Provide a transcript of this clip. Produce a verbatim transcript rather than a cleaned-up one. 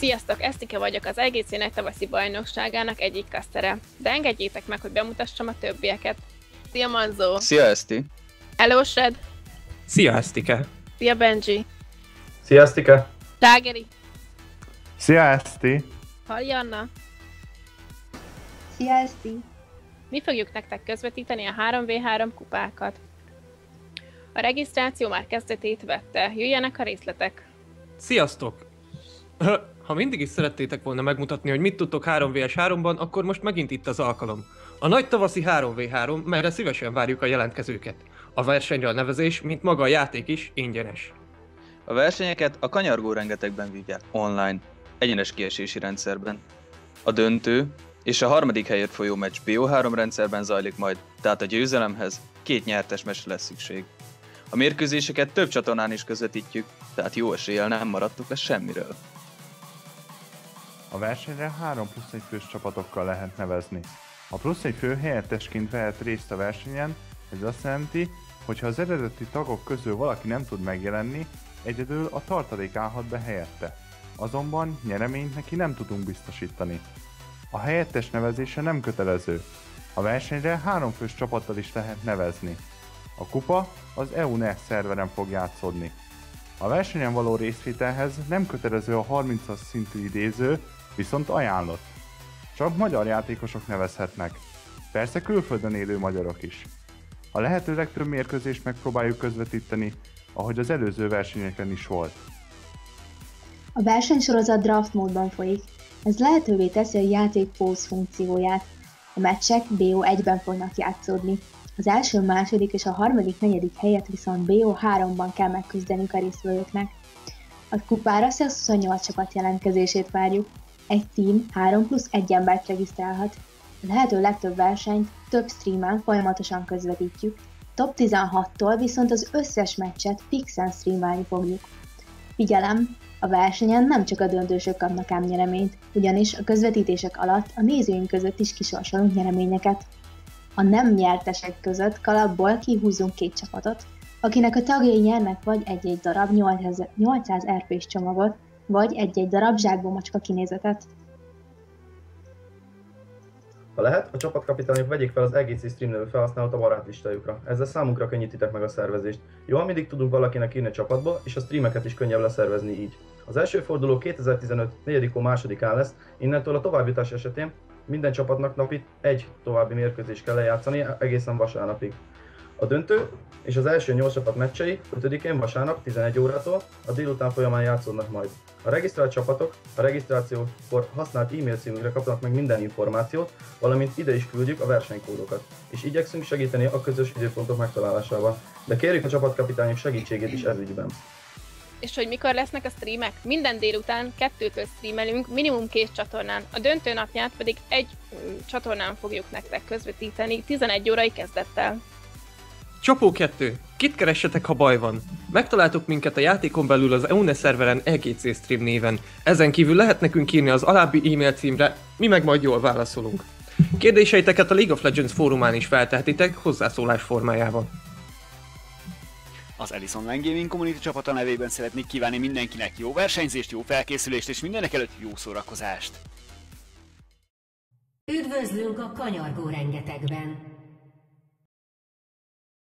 Sziasztok, Esztike vagyok, az E G C nagy tavaszi bajnokságának egyik kasztere. De engedjétek meg, hogy bemutassam a többieket. Szia Manzó! Szia Eszti! Hello Shred! Szia Esztike! Szia Benji! Szia Esztike! Ságeli! Szia Eszti! Halljanna! Szia Eszti! Mi fogjuk nektek közvetíteni a három vé három kupákat. A regisztráció már kezdetét vette, jöjjenek a részletek! Sziasztok! Ha mindig is szerettétek volna megmutatni, hogy mit tudtok három vé es háromban, akkor most megint itt az alkalom. A nagy tavaszi három vé három, melyre szívesen várjuk a jelentkezőket. A versenyre a nevezés, mint maga a játék is, ingyenes. A versenyeket a Kanyargó Rengetegben vívják online, egyenes kiesési rendszerben. A döntő és a harmadik helyért folyó meccs bé o három rendszerben zajlik majd, tehát a győzelemhez két nyertes meccsre lesz szükség. A mérkőzéseket több csatornán is közvetítjük, tehát jó eséllyel nem maradtuk le semmiről. A versenyre három plusz egy fős csapatokkal lehet nevezni. A plusz egy fő helyettesként vehet részt a versenyen, ez azt jelenti, hogy ha az eredeti tagok közül valaki nem tud megjelenni, egyedül a tartalék állhat be helyette. Azonban nyereményt neki nem tudunk biztosítani. A helyettes nevezése nem kötelező. A versenyre három fős csapattal is lehet nevezni. A kupa az e u en e szerveren fog játszódni. A versenyen való részvételhez nem kötelező a harmincas szintű idéző, viszont ajánlott. Csak magyar játékosok nevezhetnek. Persze külföldön élő magyarok is. A lehető legtöbb mérkőzést megpróbáljuk közvetíteni, ahogy az előző versenyeken is volt. A versenysorozat draft módban folyik. Ez lehetővé teszi a játék pause funkcióját. A meccsek bé o egyben fognak játszódni. Az első, második és a harmadik, negyedik helyet viszont bé o háromban kell megküzdenünk a résztvevőknek. A kupára százhuszonnyolc csapat jelentkezését várjuk. Egy team három plusz egy embert regisztrálhat. A lehető legtöbb versenyt több streamen folyamatosan közvetítjük. Top tizenhattól viszont az összes meccset fixen streamelni fogjuk. Figyelem! A versenyen nem csak a döntősök kapnak ám nyereményt, ugyanis a közvetítések alatt a nézőink között is kisorsolunk nyereményeket. A nem nyertesek között kalapból kihúzunk két csapatot, akinek a tagjai nyernek vagy egy-egy darab nyolcszáz er pés csomagot, vagy egy-egy darab zsákbomacska kinézetet. Ha lehet, a csapatkapitányok vegyék fel az E G C stream nevű felhasználót a barátlistájukra. Ezzel számunkra könnyítitek meg a szervezést. Jól mindig tudunk valakinek írni a csapatba, és a streameket is könnyebb leszervezni így. Az első forduló kétezer-tizenöt negyedikén másodikán lesz, innentől a továbbjutás esetén minden csapatnak napi egy további mérkőzést kell lejátszani egészen vasárnapig. A döntő és az első nyolc csapat meccsei ötödikén vasárnap tizenegy órától a délután folyamán játszódnak majd. A regisztrált csapatok a regisztrációkor használt e-mail címünkre kapnak meg minden információt, valamint ide is küldjük a versenykódokat, és igyekszünk segíteni a közös időpontok megtalálásában, de kérjük a csapatkapitányok segítségét is ez ügyben. És hogy mikor lesznek a streamek? Minden délután kettőtől streamelünk, minimum két csatornán, a döntő napját pedig egy csatornán fogjuk nektek közvetíteni, tizenegy órai kezdettel. Csapó kettő. Kit keressetek, ha baj van? Megtaláltok minket a játékon belül az e u en e szerveren E G C stream néven. Ezen kívül lehet nekünk írni az alábbi e-mail címre, mi meg majd jól válaszolunk. Kérdéseiteket a League of Legends fórumán is feltehetitek hozzászólás formájában. Az ElisOnline Gaming Community csapata nevében szeretnék kívánni mindenkinek jó versenyzést, jó felkészülést és mindenek előtt jó szórakozást! Üdvözlünk a Kanyargó Rengetegben!